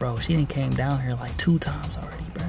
Bro, she done came down here like 2 times already, bro.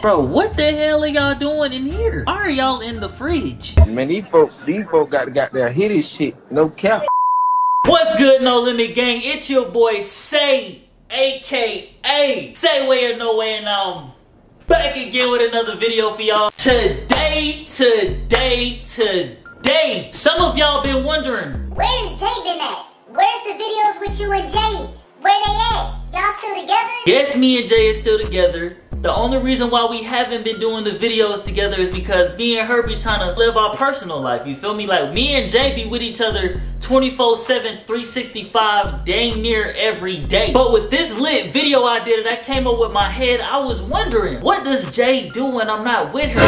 Bro, what the hell are y'all doing in here? Why are y'all in the fridge? Man, these folk got that hitty shit. No cap. What's good, No Limit Gang? It's your boy Say, aka Say Way or No Way, and I'm back again with another video for y'all. Today, some of y'all been wondering, where's Jay been at? Where's the videos with you and Jay? Where they at? Y'all still together? Yes, me and Jay is still together. The only reason why we haven't been doing the videos together is because me and her be trying to live our personal life, you feel me? Like, me and Jay be with each other 24/7, 365, dang near every day. But with this lit video idea that I came up with my head, I was wondering, what does Jay do when I'm not with her? If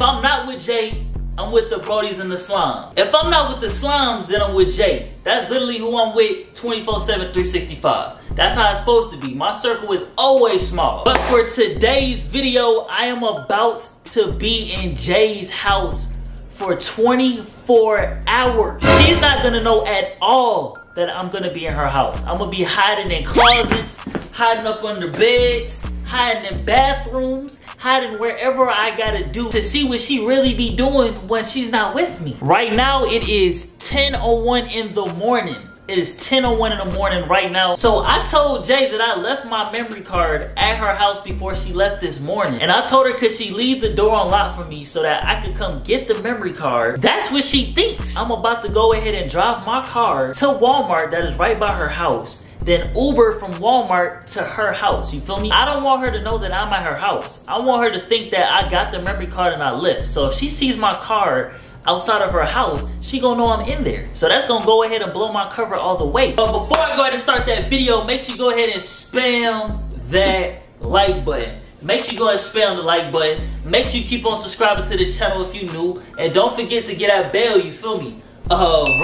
I'm not with Jay, I'm with the Brodies and the Slime. If I'm not with the Slimes, then I'm with Jay. That's literally who I'm with 24/7, 365. That's how it's supposed to be. My circle is always small. But for today's video, I am about to be in Jay's house for 24 hours. She's not gonna know at all that I'm gonna be in her house. I'm gonna be hiding in closets, hiding up under beds, hiding in bathrooms, hiding wherever I gotta do to see what she really be doing when she's not with me. Right now it is 10:01 in the morning. It is 10:01 in the morning right now. So I told Jay that I left my memory card at her house before she left this morning. And I told her could she leave the door unlocked for me so that I could come get the memory card. That's what she thinks. I'm about to go ahead and drive my car to Walmart that is right by her house. Then Uber from Walmart to her house, you feel me? I don't want her to know that I'm at her house. I want her to think that I got the memory card and I left. So if she sees my car outside of her house, she gonna know I'm in there. So that's gonna go ahead and blow my cover all the way. But before I go ahead and start that video, make sure you go ahead and spam that like button. Make sure you go ahead and spam the like button. Make sure you keep on subscribing to the channel if you're new. And don't forget to get that bell, you feel me?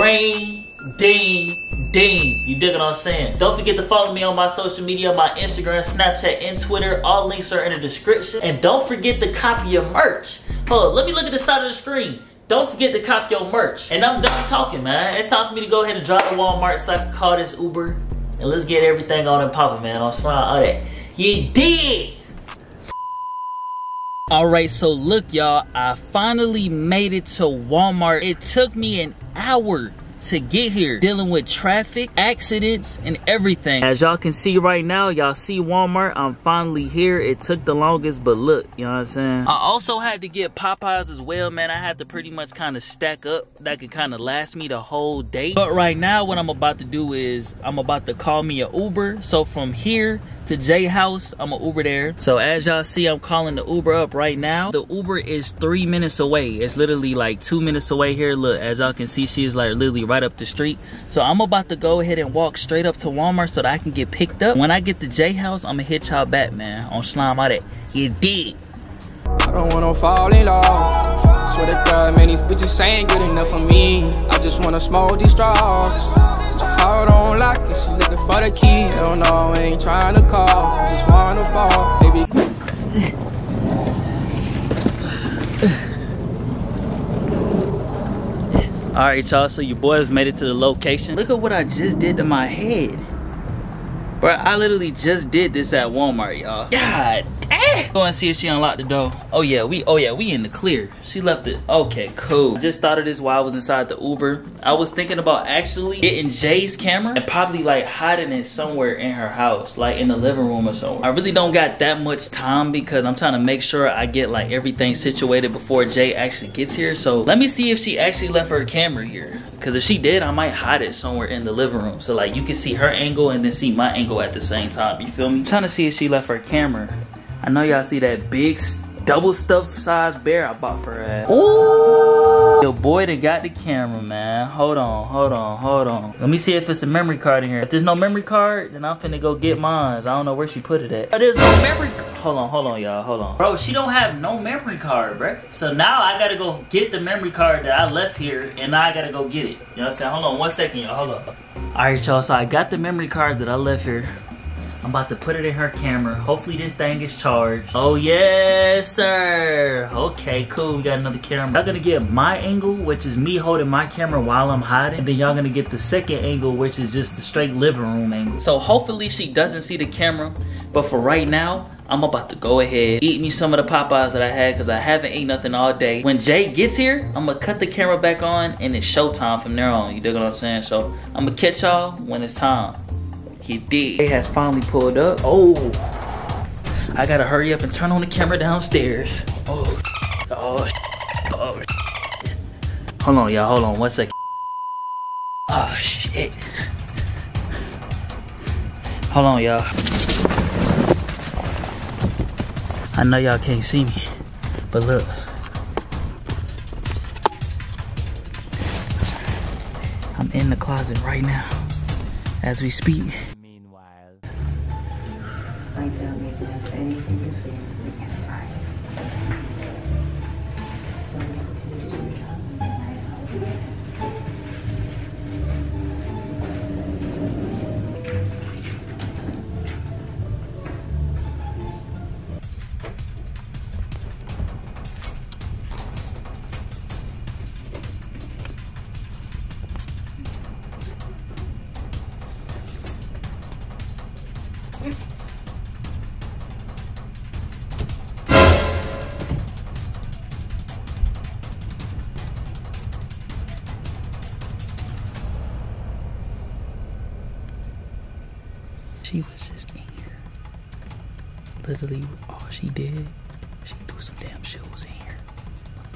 Ring, ding, ding. You dig what I'm saying? Don't forget to follow me on my social media, my Instagram, Snapchat, and Twitter. All links are in the description. And don't forget to copy your merch. Hold on, let me look at the side of the screen. Don't forget to copy your merch. And I'm done talking, man. It's time for me to go ahead and drive to Walmart so I can call this Uber. And let's get everything on and popping, man. I'm smiling all that. You dig? Alright, so look, y'all. I finally made it to Walmart. It took me an hour to get here, dealing with traffic, accidents, and everything. As y'all can see right now, y'all see Walmart, I'm finally here. It took the longest, but look, you know what I'm saying? I also had to get Popeyes as well, man. I had to pretty much kind of stack up. That could kind of last me the whole day. But right now, what I'm about to do is, I'm about to call me an Uber. So from here to Jay house, I'm an Uber there. So as y'all see, I'm calling the Uber up right now. The Uber is 3 minutes away. It's literally like 2 minutes away here. Look, as y'all can see, she is like literally right up the street. So I'm about to go ahead and walk straight up to Walmart so that I can get picked up. When I get to Jay house, I'ma hit y'all back, man. On slime out that. You dig? I don't wanna fall in love. Swear to God, man, these bitches ain't good enough for me. I just wanna smoke these drugs. Hold on, lock it. She looking for the key. Hell no, I ain't trying to call. I just wanna fall, baby. All right, y'all. So your boys made it to the location. Look at what I just did to my head, bro. I literally just did this at Walmart, y'all. God damn. there? Go and see if she unlocked the door. Oh yeah, we in the clear. She left it. Okay, cool. I just thought of this while I was inside the Uber. I was thinking about actually getting Jay's camera and probably like hiding it somewhere in her house, like in the living room or somewhere. I really don't got that much time because I'm trying to make sure I get like everything situated before Jay actually gets here. So let me see if she actually left her camera here. Because if she did, I might hide it somewhere in the living room. So like you can see her angle and then see my angle at the same time. You feel me? I'm trying to see if she left her camera. I know y'all see that big double stuffed size bear I bought for her ass. Ooh! Yo, boy that got the camera, man. Hold on, hold on, hold on. Let me see if it's a memory card in here. If there's no memory card, then I'm finna go get mine. I don't know where she put it at. Oh, there's no memory card. Hold on, y'all, hold on. Bro, she don't have no memory card, bro. So now I gotta go get the memory card that I left here, and now I gotta go get it. You know what I'm saying? Hold on 1 second, y'all, hold on. All right, y'all, so I got the memory card that I left here. I'm about to put it in her camera. Hopefully this thing is charged. Oh, yes, sir. Okay, cool. We got another camera. Y'all gonna get my angle, which is me holding my camera while I'm hiding. And then y'all gonna get the second angle, which is just the straight living room angle. So hopefully she doesn't see the camera. But for right now, I'm about to go ahead, eat me some of the Popeyes that I had because I haven't eaten nothing all day. When Jay gets here, I'm gonna cut the camera back on and it's showtime from there on. You dig what I'm saying? So I'm gonna catch y'all when it's time. He did. Jay has finally pulled up. Oh, I gotta hurry up and turn on the camera downstairs. Oh. Hold on, y'all, hold on 1 second. Oh, shit. Hold on, y'all. I know y'all can't see me, but look. I'm in the closet right now, as we speak. Meanwhile, I don't need to have anything to fear. We can fight. So let's continue to do your job and she was just in here. Literally, all she did, she threw some damn shoes in here.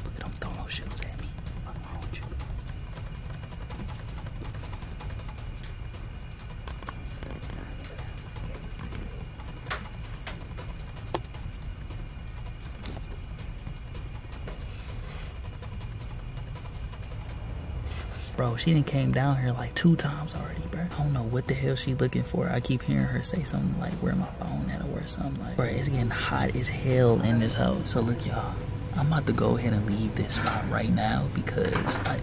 Look, don't throw no shoes at me. I'm wrong with you. Bro, she done came down here like 2 times already, bro. I don't know what the hell she looking for. I keep hearing her say something like, where my phone at or something like. Bro, it's getting hot as hell in this house. So look, y'all, I'm about to go ahead and leave this spot right now because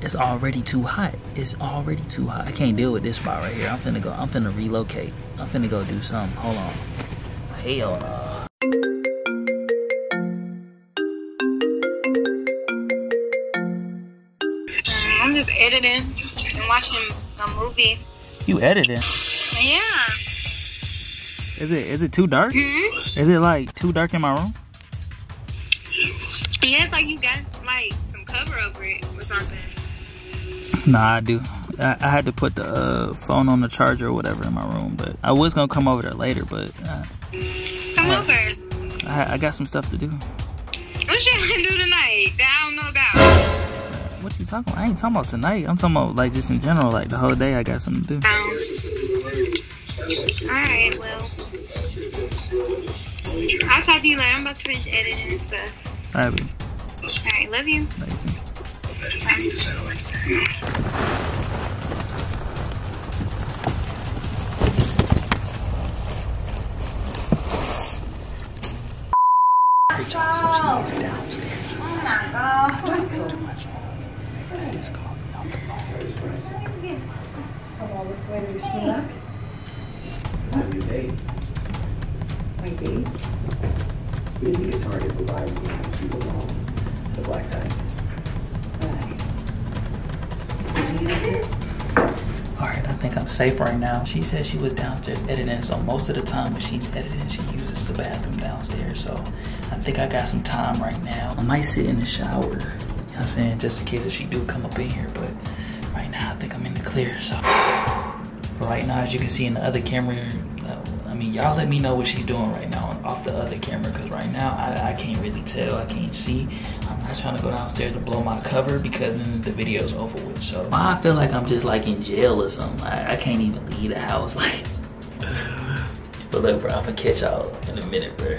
it's already too hot. It's already too hot. I can't deal with this spot right here. I'm finna relocate. I'm finna go do something. Hold on. Hell no. I'm just editing and watching a movie. You editing? Yeah. Is it too dark? Mm-hmm. Is it like too dark in my room? Yeah, it's like you got like some cover over it or something. Nah, I do. I had to put the phone on the charger or whatever in my room, but I was gonna come over there later, but come over. I got some stuff to do. What you gonna do tonight that I don't know about? What you talking about? I ain't talking about tonight. I'm talking about like just in general, like the whole day I got something to do. Alright, well. I'll talk to you later. I'm about to finish editing and stuff. Alright, love you. Bye. So she is downstairs. Oh my god. Trying to make too much noise. I just called me off the phone. Come on, let's wait until she left. Have your date. My date? We need to get Target for buying you alone. The black tie. Alright. Alright, think I'm safe right now. She said she was downstairs editing, so most of the time when she's editing, she uses the bathroom downstairs. So I think I got some time right now. I might sit in the shower, you know what I'm saying, just in case if she do come up in here. But right now I think I'm in the clear, so. But right now, as you can see in the other camera, I mean, y'all let me know what she's doing right now off the other camera, because right now I can't really tell, I can't see. I'm not trying to go downstairs and blow my cover because then the video's over with. So I feel like I'm just like in jail or something. I can't even leave the house, like. But look, bro, I'm gonna catch y'all in a minute, bro.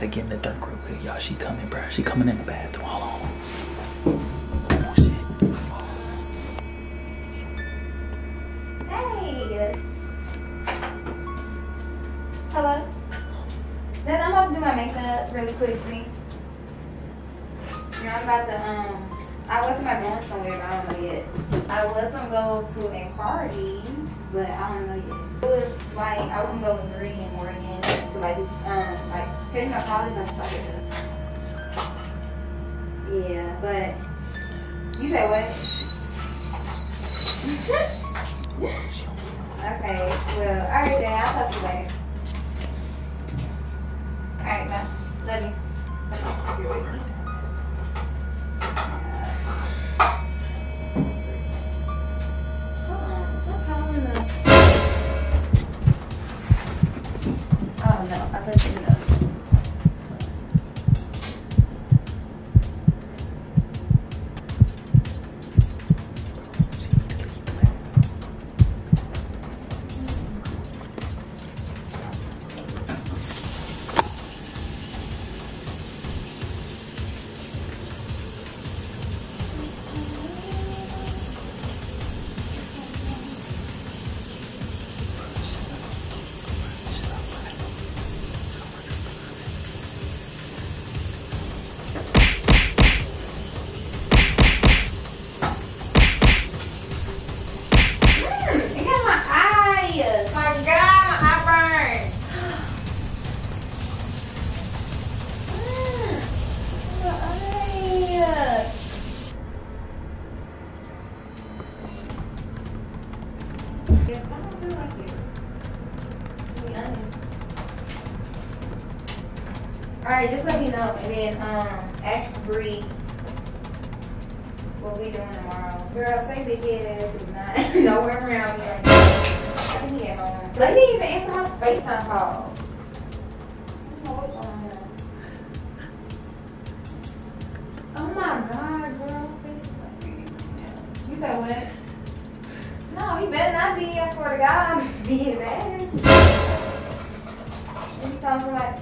To get in the dark real quick, y'all. She coming, bruh. She coming in the bathroom. Hold on. Oh, shit. Oh. Hey. Hello. Then I'm about to do my makeup really quickly. You know, I'm about to, I wasn't going somewhere, but I don't know yet. I was gonna go to a party, but I don't know yet. It was like, I wouldn't go with Marie and Morgan to like taking a college and stuff like that. Yeah, but you said what? Okay, well, alright then, I'll talk to you later. Alright, bye. Love you. Alright, just let me know, and then ask Bree what we doing tomorrow. Girl, say big head ass is not nowhere around here. I think he at home. But he even answer my FaceTime call. Oh my god, girl. You said what? No, he better not be. I swear to God, I'm being his ass. And he's talking like,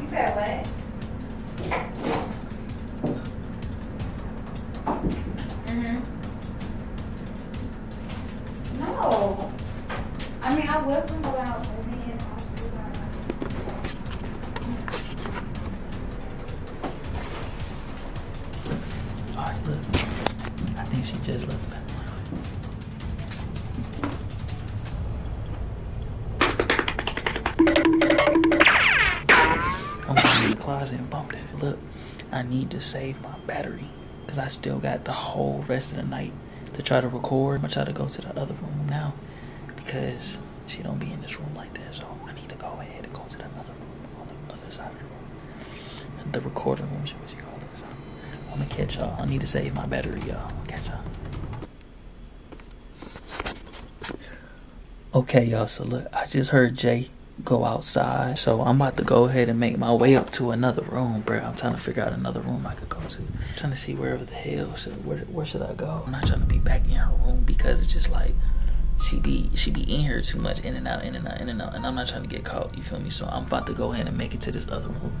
You said what? No. I mean, I would go out with me and I'll do that. All right, look. I think she just left back. And bumped it. Look, I need to save my battery because I still got the whole rest of the night to try to record. I'm gonna try to go to the other room now because she don't be in this room like that, so I need to go ahead and go to the other room on the other side of the room. And the recording room, she was calling. So I'm gonna catch y'all. I need to save my battery, y'all. I'm gonna catch y'all. Okay, y'all, so look, I just heard Jay go outside, so I'm about to go ahead and make my way up to another room, bro. I'm trying to figure out another room I could go to. I'm trying to see wherever the hell where should I go. I'm not trying to be back in her room because it's just like she be in here too much, in and out, in and out, in and out, and I'm not trying to get caught, you feel me? So I'm about to go ahead and make it to this other room.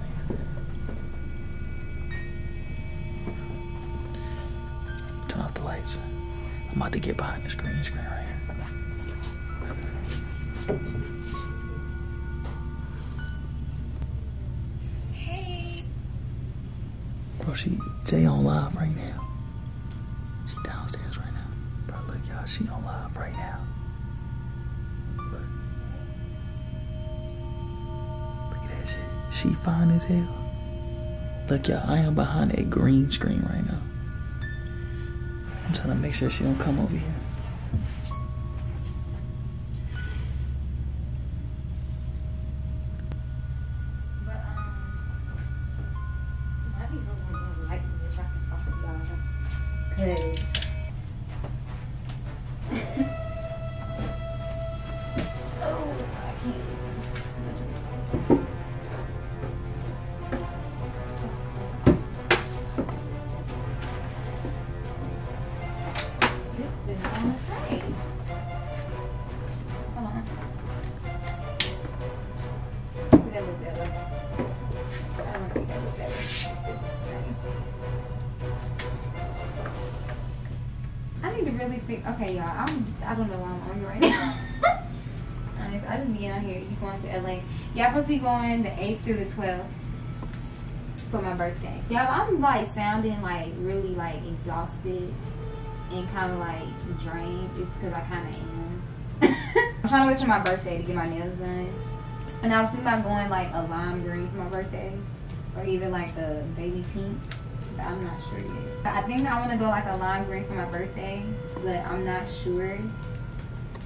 Turn off the lights. I'm about to get behind this green screen right here. Bro, Jay on live right now. She downstairs right now. she don't love right now. But look at that shit. She fine as hell. Look, y'all, I am behind a green screen right now. I'm trying to make sure she don't come over here. Okay, y'all, I don't know why I'm on you right now. Honestly, I just be out here. You going to LA. Y'all supposed to be going the 8th through the 12th for my birthday. Y'all, I'm like sounding like really like exhausted and kind of like drained. It's because I kind of am. I'm trying to wait for my birthday to get my nails done. And I was thinking about going like a lime green for my birthday. Or even like a baby pink. But I'm not sure yet. I think I want to go like a lime green for my birthday, but I'm not sure.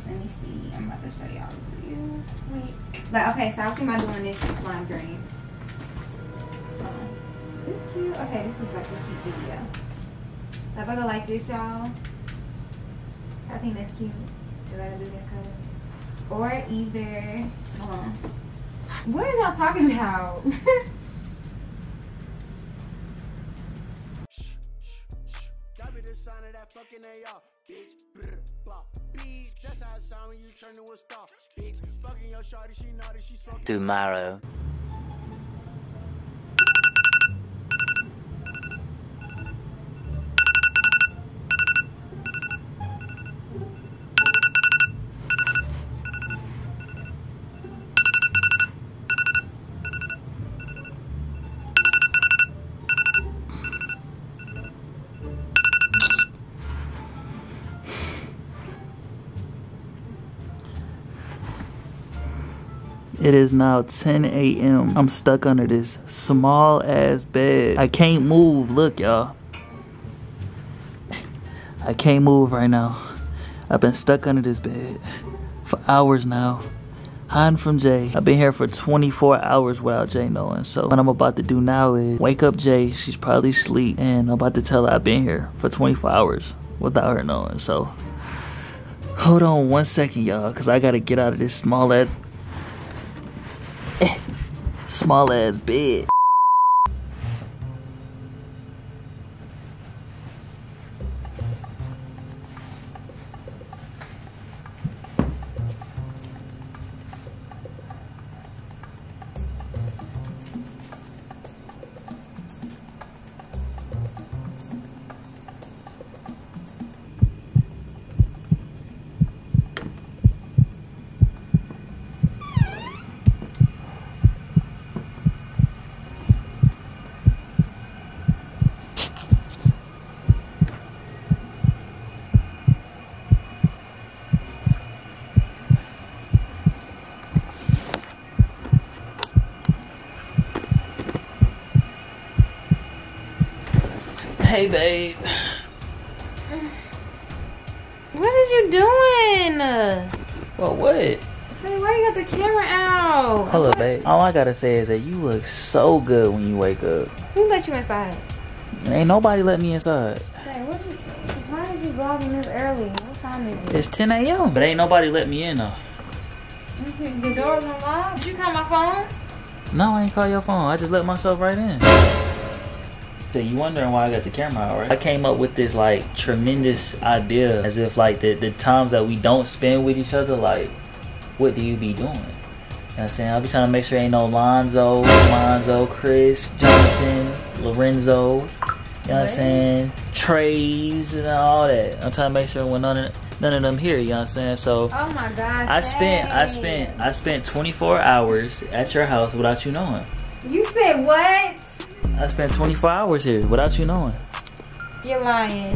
Let me see. I'm about to show y'all real quick. Like, okay, so I think I'm doing this lime green. This is cute. Okay, this is like a cute video. If I go like this, y'all, I think that's cute. If I do that color, or either, hold on. What are y'all talking about? Fucking AR, bitch, brr, bop, bitch. That's how it sound when you turn to a star, bitch. Fucking your shorty, she naughty, she's fucking tomorrow. It is now 10 a.m. I'm stuck under this small ass bed. I can't move. Look, y'all. I can't move right now. I've been stuck under this bed for hours now. Hiding from Jay. I've been here for 24 hours without Jay knowing. So what I'm about to do now is wake up Jay. She's probably asleep. And I'm about to tell her I've been here for 24 hours without her knowing. So hold on one second, y'all. Because I got to get out of this small ass bed. Hey, babe. What is you doing? Well, what? Say, why you got the camera out? Hello, babe. All I gotta say is that you look so good when you wake up. Who let you inside? Ain't nobody let me inside. Hey, why did you vlogging this early? What time is it? It's 10 a.m. But ain't nobody let me in, though. The door's unlocked? Did you call my phone? No, I ain't call your phone. I just let myself right in. So you wondering why I got the camera out, right? I came up with this like tremendous idea, as if like the times that we don't spend with each other, like what do you be doing? You know what I'm saying? I'll be trying to make sure ain't no Lonzo, Chris, Jonathan, Lorenzo, you know what I'm saying? Trey's and all that. I'm trying to make sure when none of them here, you know what I'm saying? So oh my God, I spent 24 hours at your house without you knowing. You said what? I spent 24 hours here without you knowing. You're lying.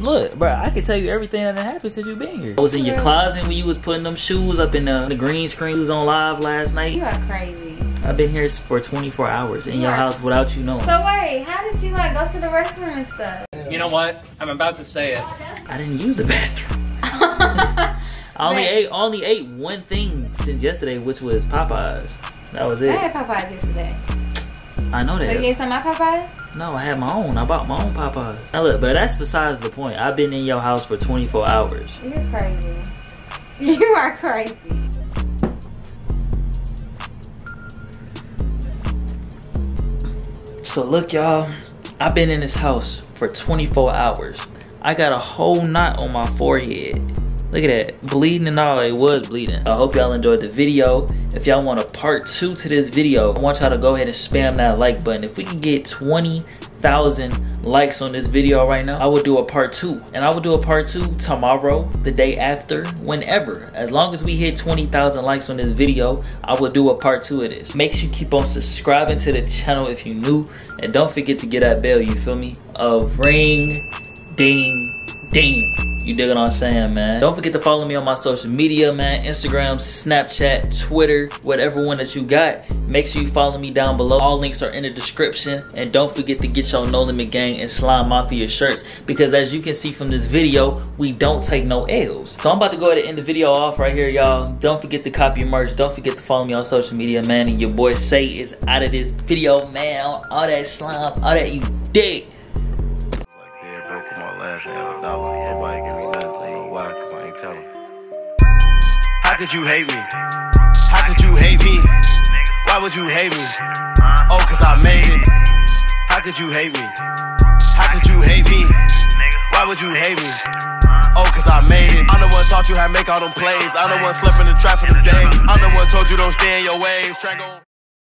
Look, bro, I can tell you everything that happened since you've been here. I was in your closet when you was putting them shoes up in the green screen. You was on live last night. You are crazy. I've been here for 24 hours in your house without you knowing. So wait, how did you like go to the restroom and stuff? You know what? I'm about to say it. I didn't use the bathroom. I only ate one thing since yesterday, which was Popeyes. That was it. I had Popeyes yesterday. I know that. So you ate some of my Popeyes? No, I had my own. I bought my own Popeyes. Now look, but that's besides the point. I've been in your house for 24 hours. You're crazy. You are crazy. So look, y'all. I've been in this house for 24 hours. I got a whole knot on my forehead. Look at that, bleeding and all, it was bleeding. I hope y'all enjoyed the video. If y'all want a part 2 to this video, I want y'all to go ahead and spam that like button. If we can get 20,000 likes on this video right now, I will do a part 2. And I will do a part 2 tomorrow, the day after, whenever. As long as we hit 20,000 likes on this video, I will do a part 2 of this. Make sure you keep on subscribing to the channel if you're new. And don't forget to get that bell, you feel me? Ring, ding, ding. You dig what I'm saying, man? Don't forget to follow me on my social media, man. Instagram, Snapchat, Twitter, whatever one that you got. Make sure you follow me down below. All links are in the description. And don't forget to get your No Limit Gang and Slime Mafia shirts. Because as you can see from this video, we don't take no L's. So I'm about to go ahead and end the video off right here, y'all. Don't forget to copy your merch. Don't forget to follow me on social media, man. And your boy Say is out of this video, man. All that slime, all that, you dig. Nobody give me nothing, I don't know why, cause I ain't telling. How could you hate me? How could you hate me? Why would you hate me? Oh, cause I made it. How could you hate me? How could you hate me? Why would you hate me? Oh, cause I made it. I'm the one taught you how to make all them plays. I'm the one slept in the trap for the days. I'm the one told you don't stay in your ways.